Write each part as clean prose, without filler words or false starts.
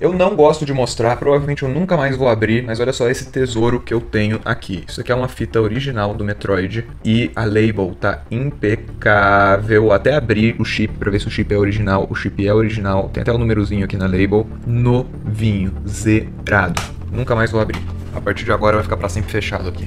Eu não gosto de mostrar, provavelmente eu nunca mais vou abrir, mas olha só esse tesouro que eu tenho aqui. Isso aqui é uma fita original do Metroid e a label tá impecável. Até abrir o chip pra ver se o chip é original. O chip é original, tem até um númerozinho aqui na label. Novinho, zerado. Nunca mais vou abrir. A partir de agora vai ficar pra sempre fechado aqui.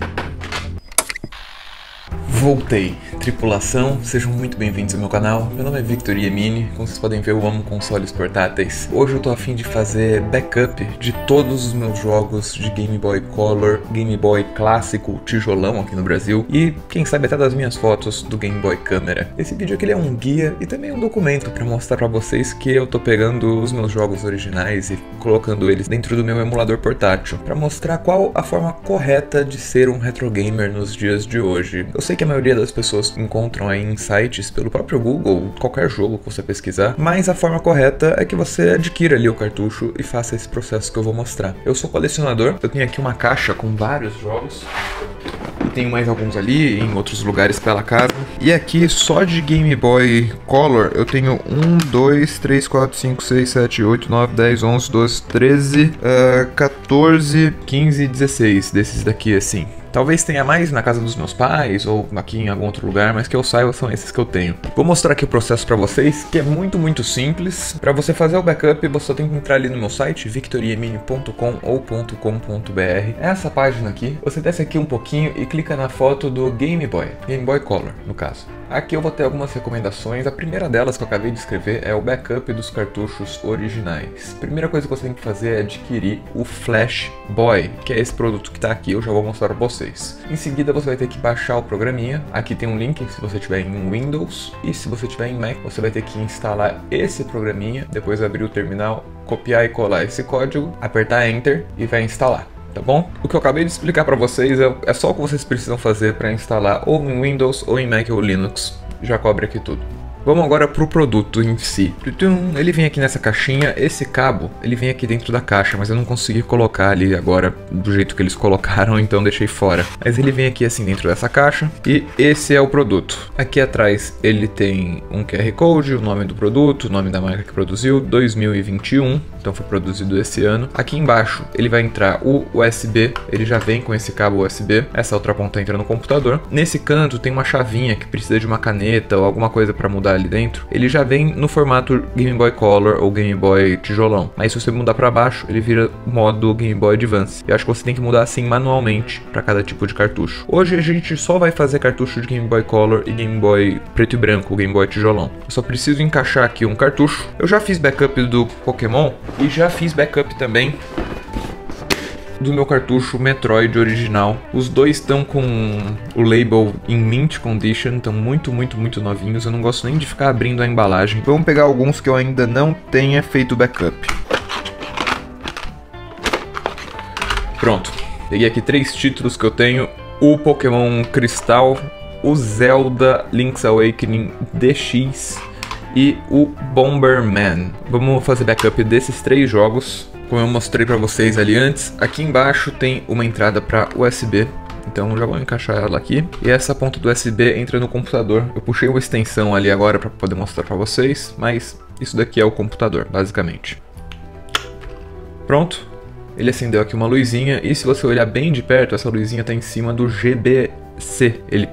Voltei! Tripulação, sejam muito bem-vindos ao meu canal. Meu nome é Victor Iemini, como vocês podem ver eu amo consoles portáteis. Hoje eu tô a fim de fazer backup de todos os meus jogos de Game Boy Color, Game Boy clássico, tijolão aqui no Brasil e quem sabe até das minhas fotos do Game Boy Camera. Esse vídeo aqui ele é um guia e também um documento pra mostrar pra vocês que eu tô pegando os meus jogos originais e colocando eles dentro do meu emulador portátil, pra mostrar qual a forma correta de ser um retrogamer nos dias de hoje. Eu sei que a maioria das pessoas encontram aí insights pelo próprio Google, qualquer jogo que você pesquisar, mas a forma correta é que você adquira ali o cartucho e faça esse processo que eu vou mostrar. Eu sou colecionador, eu tenho aqui uma caixa com vários jogos, e tenho mais alguns ali, em outros lugares pela casa, e aqui só de Game Boy Color eu tenho 1, 2, 3, 4, 5, 6, 7, 8, 9, 10, 11, 12, 13, 14, 15 e 16 desses daqui assim. Talvez tenha mais na casa dos meus pais ou aqui em algum outro lugar, mas que eu saiba são esses que eu tenho. Vou mostrar aqui o processo pra vocês, que é muito simples. Pra você fazer o backup, você só tem que entrar ali no meu site, victoriemini.com ou .com.br. Essa página aqui, você desce aqui um pouquinho e clica na foto do Game Boy Color, no caso. Aqui eu vou ter algumas recomendações. A primeira delas que eu acabei de escrever é o backup dos cartuchos originais. Primeira coisa que você tem que fazer é adquirir o Flash Boy, que é esse produto que tá aqui, eu já vou mostrar pra vocês. Em seguida você vai ter que baixar o programinha, aqui tem um link se você tiver em Windows e se você tiver em Mac você vai ter que instalar esse programinha, depois abrir o terminal, copiar e colar esse código, apertar Enter e vai instalar. Tá bom? O que eu acabei de explicar para vocês é só o que vocês precisam fazer para instalar ou em Windows ou em Mac ou Linux, já cobre aqui tudo. Vamos agora pro produto em si. Ele vem aqui nessa caixinha, esse cabo, ele vem aqui dentro da caixa, mas eu não consegui colocar ali agora do jeito que eles colocaram, então deixei fora. Mas ele vem aqui assim dentro dessa caixa e esse é o produto. Aqui atrás ele tem um QR Code, o nome do produto, o nome da marca que produziu, 2021, então foi produzido esse ano. Aqui embaixo ele vai entrar o USB, ele já vem com esse cabo USB, essa outra ponta entra no computador. Nesse canto tem uma chavinha que precisa de uma caneta ou alguma coisa para mudar ali dentro, ele já vem no formato Game Boy Color ou Game Boy tijolão, mas se você mudar pra baixo, ele vira modo Game Boy Advance. Eu acho que você tem que mudar assim manualmente pra cada tipo de cartucho. Hoje a gente só vai fazer cartucho de Game Boy Color e Game Boy preto e branco, Game Boy tijolão. Eu só preciso encaixar aqui um cartucho. Eu já fiz backup do Pokémon e já fiz backup também do meu cartucho Metroid original. Os dois estão com o label em mint condition, estão muito novinhos, eu não gosto nem de ficar abrindo a embalagem. Vamos pegar alguns que eu ainda não tenha feito backup. Pronto, peguei aqui três títulos que eu tenho, o Pokémon Crystal, o Zelda Link's Awakening DX e o Bomberman. Vamos fazer backup desses três jogos. Como eu mostrei pra vocês ali antes, aqui embaixo tem uma entrada pra USB, então já vou encaixar ela aqui. E essa ponta do USB entra no computador. Eu puxei uma extensão ali agora pra poder mostrar pra vocês, mas isso daqui é o computador, basicamente. Pronto, ele acendeu aqui uma luzinha e se você olhar bem de perto, essa luzinha tá em cima do GBC.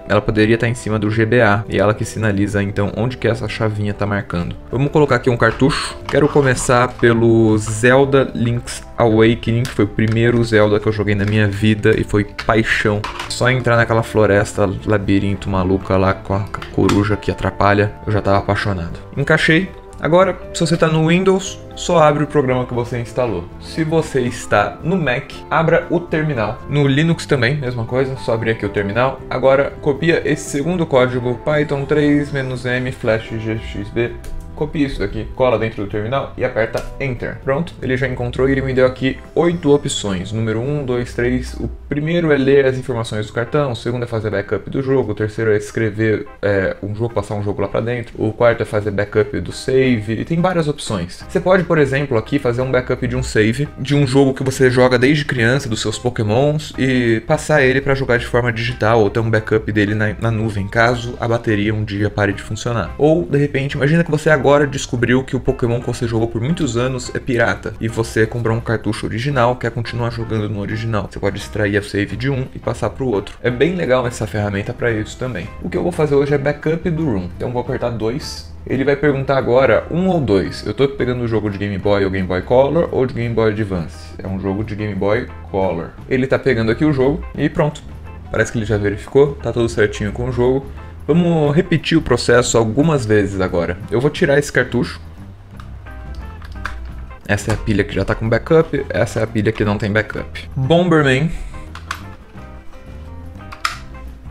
Ela poderia estar em cima do GBA e ela que sinaliza então onde que essa chavinha tá marcando. Vamos colocar aqui um cartucho. Quero começar pelo Zelda Link's Awakening, que foi o primeiro Zelda que eu joguei na minha vida e foi paixão. Só entrar naquela floresta labirinto maluca lá com a coruja que atrapalha, eu já tava apaixonado. Encaixei. Agora, se você está no Windows, só abre o programa que você instalou. Se você está no Mac, abra o terminal. No Linux também, mesma coisa, só abrir aqui o terminal. Agora, copia esse segundo código, Python 3-m /gxb. Copia isso daqui, cola dentro do terminal e aperta Enter. Pronto, ele já encontrou e ele me deu aqui 8 opções. Número 1, 2, 3. O primeiro é ler as informações do cartão, o segundo é fazer backup do jogo, o terceiro é escrever um jogo, passar um jogo lá pra dentro, o quarto é fazer backup do save, e tem várias opções. Você pode, por exemplo, aqui fazer um backup de um save, de um jogo que você joga desde criança, dos seus Pokémons, e passar ele pra jogar de forma digital, ou ter um backup dele na nuvem, caso a bateria um dia pare de funcionar. Ou, de repente, imagina que você agora agora descobriu que o Pokémon que você jogou por muitos anos é pirata, e você comprou um cartucho original, quer continuar jogando no original. Você pode extrair a save de um e passar para o outro. É bem legal essa ferramenta para isso também. O que eu vou fazer hoje é backup do ROM, então vou apertar 2. Ele vai perguntar agora 1 ou 2. Eu tô pegando o jogo de Game Boy ou Game Boy Color ou de Game Boy Advance. É um jogo de Game Boy Color. Ele tá pegando aqui o jogo e pronto. Parece que ele já verificou, tá tudo certinho com o jogo. Vamos repetir o processo algumas vezes agora. Eu vou tirar esse cartucho. Essa é a pilha que já tá com backup, essa é a pilha que não tem backup. Bomberman.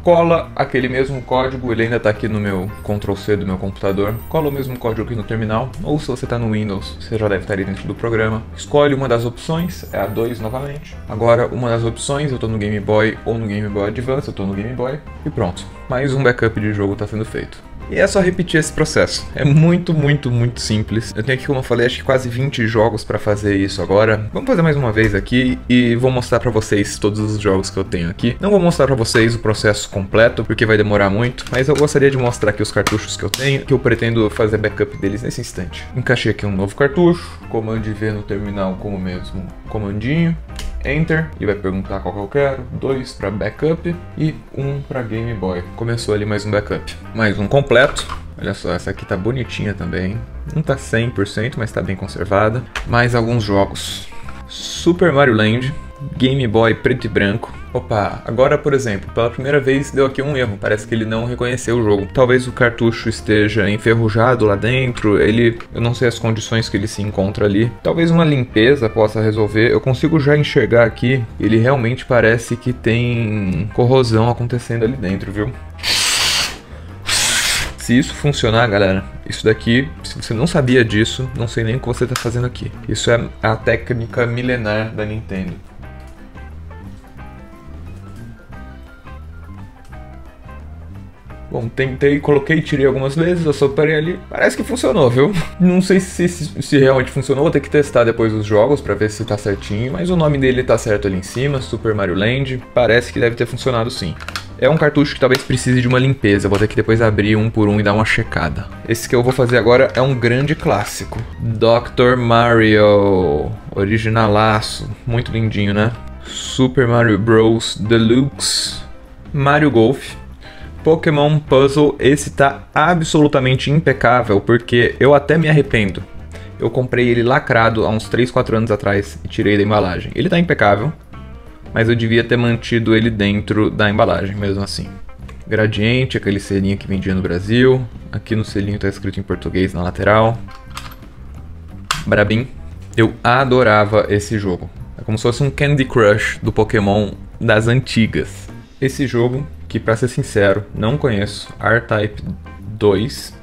Cola aquele mesmo código, ele ainda está aqui no meu Ctrl+C do meu computador. Cola o mesmo código aqui no terminal, ou se você está no Windows, você já deve estar ali dentro do programa. Escolhe uma das opções, é a 2 novamente. Agora uma das opções, eu estou no Game Boy ou no Game Boy Advance, eu estou no Game Boy. E pronto, mais um backup de jogo está sendo feito. E é só repetir esse processo. É muito simples. Eu tenho aqui, como eu falei, acho que quase 20 jogos para fazer isso agora. Vamos fazer mais uma vez aqui e vou mostrar para vocês todos os jogos que eu tenho aqui. Não vou mostrar para vocês o processo completo, porque vai demorar muito, mas eu gostaria de mostrar aqui os cartuchos que eu tenho, que eu pretendo fazer backup deles nesse instante. Encaixei aqui um novo cartucho, comando V no terminal com o mesmo comandinho. Enter, e vai perguntar qual que eu quero, 2 para backup e 1 para Game Boy. Começou ali mais um backup. Mais um completo. Olha só, essa aqui tá bonitinha também. Não tá 100%, mas tá bem conservada. Mais alguns jogos. Super Mario Land, Game Boy preto e branco. Opa, agora por exemplo, pela primeira vez deu aqui um erro, parece que ele não reconheceu o jogo. Talvez o cartucho esteja enferrujado lá dentro, eu não sei as condições que ele se encontra ali. Talvez uma limpeza possa resolver, eu consigo já enxergar aqui, ele realmente parece que tem corrosão acontecendo ali dentro, viu? Se isso funcionar, galera, isso daqui, se você não sabia disso, não sei nem o que você tá fazendo aqui. Isso é a técnica milenar da Nintendo. Bom, tentei, coloquei, tirei algumas vezes, eu soparei ali, parece que funcionou, viu? Não sei se realmente funcionou, vou ter que testar depois os jogos pra ver se tá certinho, mas o nome dele tá certo ali em cima, Super Mario Land, parece que deve ter funcionado sim. É um cartucho que talvez precise de uma limpeza, vou ter que depois abrir um por um e dar uma checada. Esse que eu vou fazer agora é um grande clássico. Dr. Mario, originalaço, muito lindinho, né? Super Mario Bros Deluxe, Mario Golf, Pokémon Puzzle, esse tá absolutamente impecável, porque eu até me arrependo. Eu comprei ele lacrado há uns 3, 4 anos atrás e tirei da embalagem. Ele tá impecável. Mas eu devia ter mantido ele dentro da embalagem, mesmo assim. Gradiente, aquele selinho que vendia no Brasil. Aqui no selinho tá escrito em português na lateral. Brabim. Eu adorava esse jogo. É como se fosse um Candy Crush do Pokémon das antigas. Esse jogo, que pra ser sincero, não conheço. R-Type 2.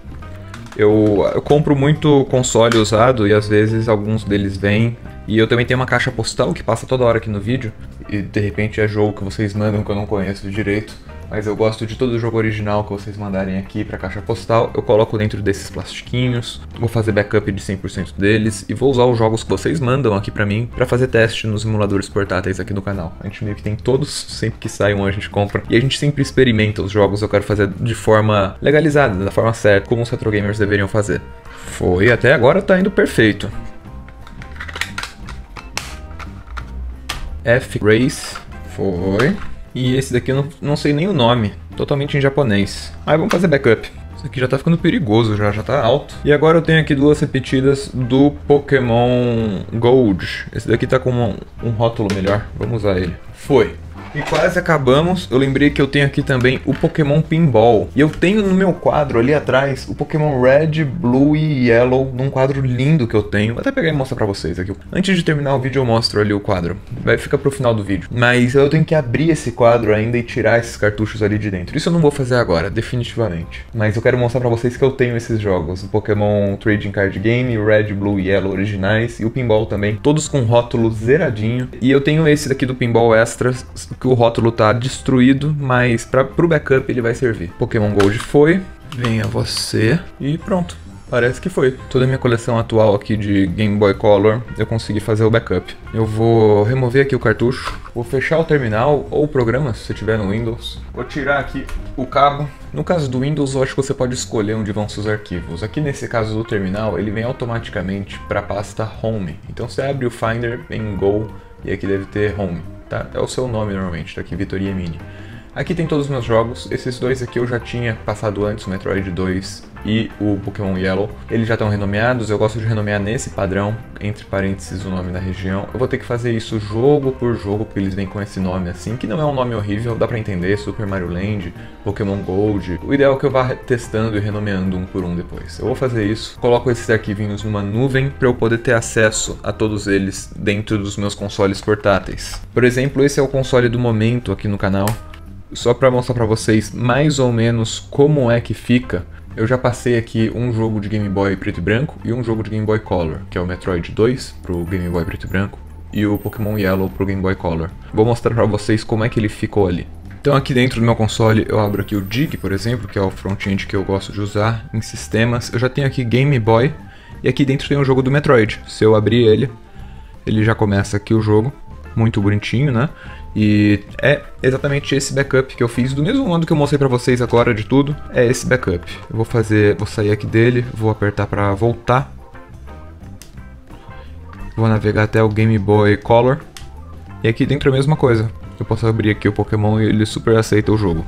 Eu compro muito console usado e às vezes alguns deles vêm. E eu também tenho uma caixa postal que passa toda hora aqui no vídeo. E de repente é jogo que vocês mandam que eu não conheço direito. Mas eu gosto de todo jogo original que vocês mandarem aqui pra caixa postal. Eu coloco dentro desses plastiquinhos. Vou fazer backup de 100% deles. E vou usar os jogos que vocês mandam aqui pra mim pra fazer teste nos emuladores portáteis aqui do canal. A gente meio que tem todos. Sempre que sai um a gente compra. E a gente sempre experimenta os jogos. Eu quero fazer de forma legalizada, da forma certa, como os retrogamers deveriam fazer. Foi, até agora tá indo perfeito. F-Race, foi. E esse daqui eu não sei nem o nome, totalmente em japonês. Mas vamos fazer backup. Isso aqui já tá ficando perigoso, já tá alto. E agora eu tenho aqui duas repetidas do Pokémon Gold. Esse daqui tá com um rótulo melhor, vamos usar ele. Foi. E quase acabamos, eu lembrei que eu tenho aqui também o Pokémon Pinball. E eu tenho no meu quadro ali atrás o Pokémon Red, Blue e Yellow, num quadro lindo que eu tenho. Vou até pegar e mostrar pra vocês aqui. Antes de terminar o vídeo eu mostro ali o quadro, vai ficar pro final do vídeo. Mas eu tenho que abrir esse quadro ainda e tirar esses cartuchos ali de dentro. Isso eu não vou fazer agora, definitivamente. Mas eu quero mostrar pra vocês que eu tenho esses jogos. O Pokémon Trading Card Game, Red, Blue e Yellow originais e o Pinball também. Todos com rótulo zeradinho. E eu tenho esse daqui do Pinball Extra, que o rótulo tá destruído, mas pro backup ele vai servir. Pokémon Gold foi, venha você e pronto. Parece que foi. Toda a minha coleção atual aqui de Game Boy Color eu consegui fazer o backup. Eu vou remover aqui o cartucho, vou fechar o terminal ou o programa, se tiver no Windows. Vou tirar aqui o cabo. No caso do Windows, eu acho que você pode escolher onde vão seus arquivos. Aqui nesse caso do terminal, ele vem automaticamente para a pasta Home. Então você abre o Finder em Go e aqui deve ter Home. Tá? É o seu nome normalmente, tá aqui, Victor Iemini. Aqui tem todos os meus jogos, esses dois aqui eu já tinha passado antes, o Metroid 2 e o Pokémon Yellow. Eles já estão renomeados, eu gosto de renomear nesse padrão, entre parênteses o nome da região. Eu vou ter que fazer isso jogo por jogo, porque eles vêm com esse nome assim, que não é um nome horrível, dá pra entender, Super Mario Land, Pokémon Gold. O ideal é que eu vá testando e renomeando um por um depois. Eu vou fazer isso, coloco esses arquivinhos numa nuvem pra eu poder ter acesso a todos eles dentro dos meus consoles portáteis. Por exemplo, esse é o console do momento aqui no canal. Só para mostrar para vocês mais ou menos como é que fica, eu já passei aqui um jogo de Game Boy preto e branco e um jogo de Game Boy Color, que é o Metroid 2 para o Game Boy preto e branco e o Pokémon Yellow para o Game Boy Color. Vou mostrar para vocês como é que ele ficou ali. Então aqui dentro do meu console eu abro aqui o Dig, por exemplo, que é o front-end que eu gosto de usar em sistemas. Eu já tenho aqui Game Boy e aqui dentro tem o jogo do Metroid. Se eu abrir ele, ele já começa aqui o jogo. Muito bonitinho, né? E é exatamente esse backup que eu fiz, do mesmo modo que eu mostrei pra vocês agora de tudo, é esse backup. Eu vou fazer, vou sair aqui dele, vou apertar pra voltar. Vou navegar até o Game Boy Color. E aqui dentro é a mesma coisa. Eu posso abrir aqui o Pokémon e ele super aceita o jogo.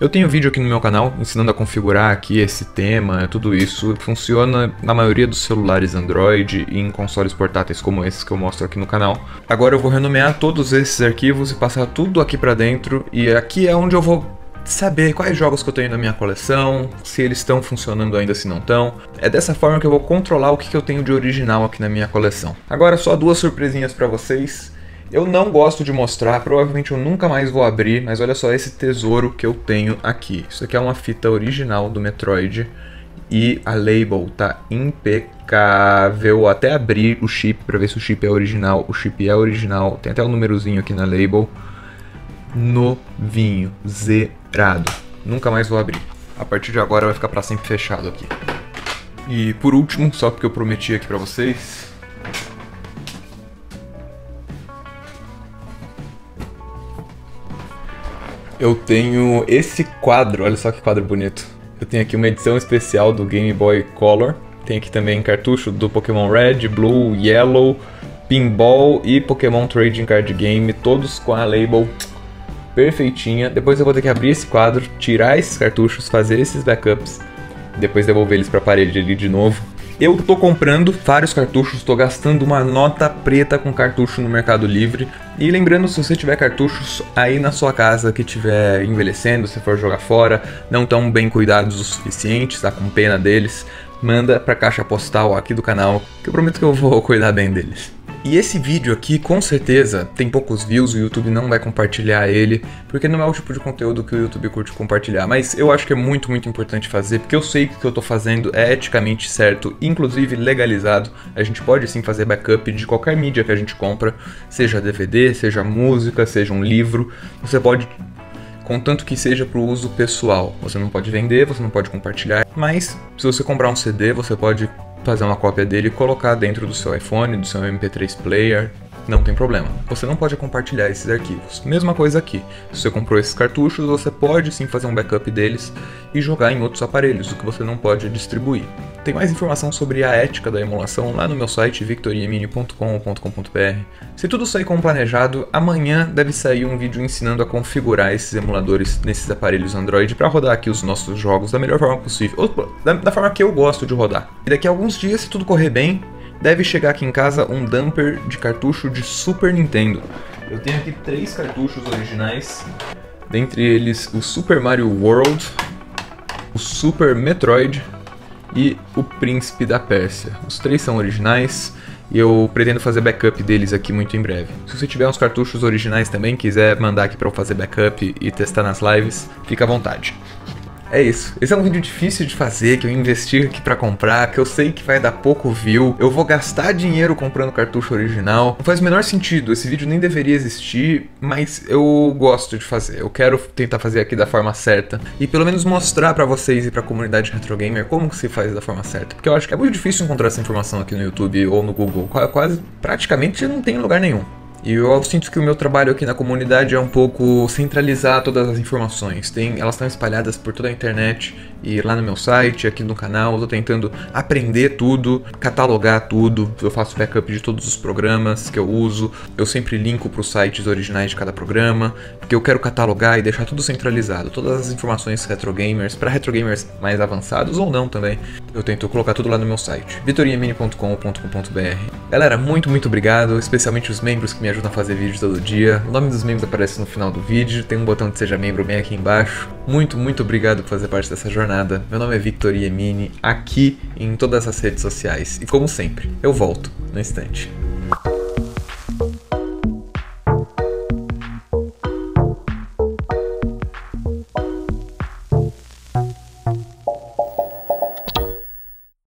Eu tenho vídeo aqui no meu canal ensinando a configurar aqui esse tema, tudo isso. Funciona na maioria dos celulares Android e em consoles portáteis como esses que eu mostro aqui no canal. Agora eu vou renomear todos esses arquivos e passar tudo aqui pra dentro. E aqui é onde eu vou saber quais jogos que eu tenho na minha coleção, se eles estão funcionando ainda, se não estão. É dessa forma que eu vou controlar o que eu tenho de original aqui na minha coleção. Agora só duas surpresinhas pra vocês. Eu não gosto de mostrar, provavelmente eu nunca mais vou abrir, mas olha só esse tesouro que eu tenho aqui. Isso aqui é uma fita original do Metroid e a label tá impecável. Até abrir o chip pra ver se o chip é original. O chip é original, tem até um númerozinho aqui na label. Novinho, zerado. Nunca mais vou abrir. A partir de agora vai ficar pra sempre fechado aqui. E por último, só porque eu prometi aqui pra vocês... eu tenho esse quadro, olha só que quadro bonito. Eu tenho aqui uma edição especial do Game Boy Color. Tem aqui também cartucho do Pokémon Red, Blue, Yellow, Pinball e Pokémon Trading Card Game. Todos com a label perfeitinha. Depois eu vou ter que abrir esse quadro, tirar esses cartuchos, fazer esses backups. Depois devolver eles para a parede ali de novo. Eu tô comprando vários cartuchos, tô gastando uma nota preta com cartucho no Mercado Livre. E lembrando, se você tiver cartuchos aí na sua casa que estiver envelhecendo, se for jogar fora, não tão bem cuidados o suficiente, tá com pena deles, manda pra caixa postal aqui do canal, que eu prometo que eu vou cuidar bem deles. E esse vídeo aqui, com certeza, tem poucos views, o YouTube não vai compartilhar ele, porque não é o tipo de conteúdo que o YouTube curte compartilhar, mas eu acho que é muito, muito importante fazer, porque eu sei que o que eu tô fazendo é eticamente certo, inclusive legalizado. A gente pode sim fazer backup de qualquer mídia que a gente compra, seja DVD, seja música, seja um livro, você pode... contanto que seja para o uso pessoal. Você não pode vender, você não pode compartilhar, mas se você comprar um CD, você pode fazer uma cópia dele e colocar dentro do seu iPhone, do seu MP3 player, não tem problema. Você não pode compartilhar esses arquivos. Mesma coisa aqui, se você comprou esses cartuchos, você pode sim fazer um backup deles e jogar em outros aparelhos, o que você não pode distribuir. Tem mais informação sobre a ética da emulação lá no meu site victoriemini.com.br. Se tudo sair como planejado, amanhã deve sair um vídeo ensinando a configurar esses emuladores nesses aparelhos Android para rodar aqui os nossos jogos da melhor forma possível, ou da forma que eu gosto de rodar. E daqui a alguns dias, se tudo correr bem, deve chegar aqui em casa um dumper de cartucho de Super Nintendo. Eu tenho aqui 3 cartuchos originais, dentre eles o Super Mario World, o Super Metroid e o Príncipe da Pérsia. Os 3 são originais e eu pretendo fazer backup deles aqui muito em breve. Se você tiver uns cartuchos originais também, quiser mandar aqui para eu fazer backup e testar nas lives, fica à vontade. É isso. Esse é um vídeo difícil de fazer, que eu investi aqui pra comprar, que eu sei que vai dar pouco view, eu vou gastar dinheiro comprando cartucho original. Não faz o menor sentido, esse vídeo nem deveria existir, mas eu gosto de fazer. Eu quero tentar fazer aqui da forma certa e pelo menos mostrar pra vocês e pra comunidade retrogamer como que se faz da forma certa. Porque eu acho que é muito difícil encontrar essa informação aqui no YouTube ou no Google. Quase, praticamente não tem em lugar nenhum. E eu sinto que o meu trabalho aqui na comunidade é um pouco centralizar todas as informações. Elas estão espalhadas por toda a internet e lá no meu site, aqui no canal, eu tô tentando aprender tudo, catalogar tudo. Eu faço backup de todos os programas que eu uso. Eu sempre linko para os sites originais de cada programa, porque eu quero catalogar e deixar tudo centralizado. Todas as informações retrogamers, para retrogamers mais avançados ou não também, eu tento colocar tudo lá no meu site, victoriemini.com.br. Galera, muito obrigado, especialmente os membros que me ajudam a fazer vídeos todo dia. O nome dos membros aparece no final do vídeo, tem um botão de seja membro bem aqui embaixo. Muito obrigado por fazer parte dessa jornada. Meu nome é Victor Iemini, aqui em todas as redes sociais. E como sempre, eu volto no instante.